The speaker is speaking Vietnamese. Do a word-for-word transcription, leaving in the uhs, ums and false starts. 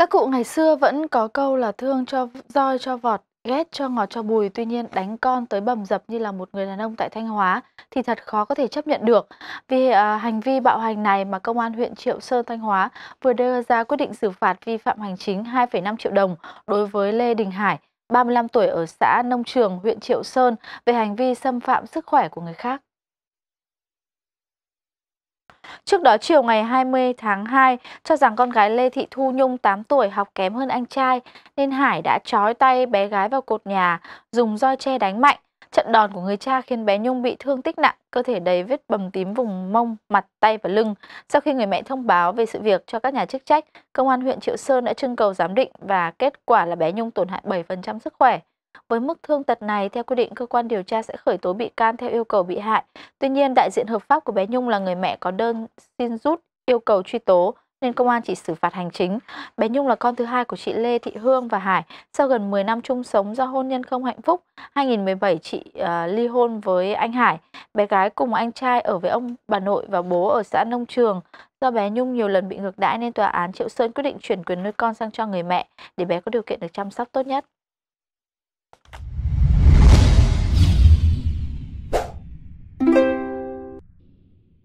Các cụ ngày xưa vẫn có câu là thương cho roi cho vọt, ghét cho ngọt cho bùi. Tuy nhiên đánh con tới bầm dập như là một người đàn ông tại Thanh Hóa thì thật khó có thể chấp nhận được. Vì à, hành vi bạo hành này mà Công an huyện Triệu Sơn, Thanh Hóa vừa đưa ra quyết định xử phạt vi phạm hành chính hai phẩy năm triệu đồng đối với Lê Đình Hải, ba mươi lăm tuổi, ở xã Nông Trường, huyện Triệu Sơn về hành vi xâm phạm sức khỏe của người khác. Trước đó, chiều ngày hai mươi tháng hai, cho rằng con gái Lê Thị Thu Nhung tám tuổi học kém hơn anh trai nên Hải đã trói tay bé gái vào cột nhà, dùng roi tre đánh mạnh. Trận đòn của người cha khiến bé Nhung bị thương tích nặng, cơ thể đầy vết bầm tím vùng mông, mặt, tay và lưng. Sau khi người mẹ thông báo về sự việc cho các nhà chức trách, Công an huyện Triệu Sơn đã trưng cầu giám định và kết quả là bé Nhung tổn hại bảy phần trăm sức khỏe. Với mức thương tật này, theo quy định, cơ quan điều tra sẽ khởi tố bị can theo yêu cầu bị hại. Tuy nhiên, đại diện hợp pháp của bé Nhung là người mẹ có đơn xin rút yêu cầu truy tố, nên công an chỉ xử phạt hành chính. Bé Nhung là con thứ hai của chị Lê Thị Hương và Hải. Sau gần mười năm chung sống do hôn nhân không hạnh phúc, hai nghìn không trăm mười bảy chị uh, ly hôn với anh Hải. Bé gái cùng anh trai ở với ông, bà nội và bố ở xã Nông Trường. Do bé Nhung nhiều lần bị ngược đãi nên tòa án Triệu Sơn quyết định chuyển quyền nuôi con sang cho người mẹ để bé có điều kiện được chăm sóc tốt nhất.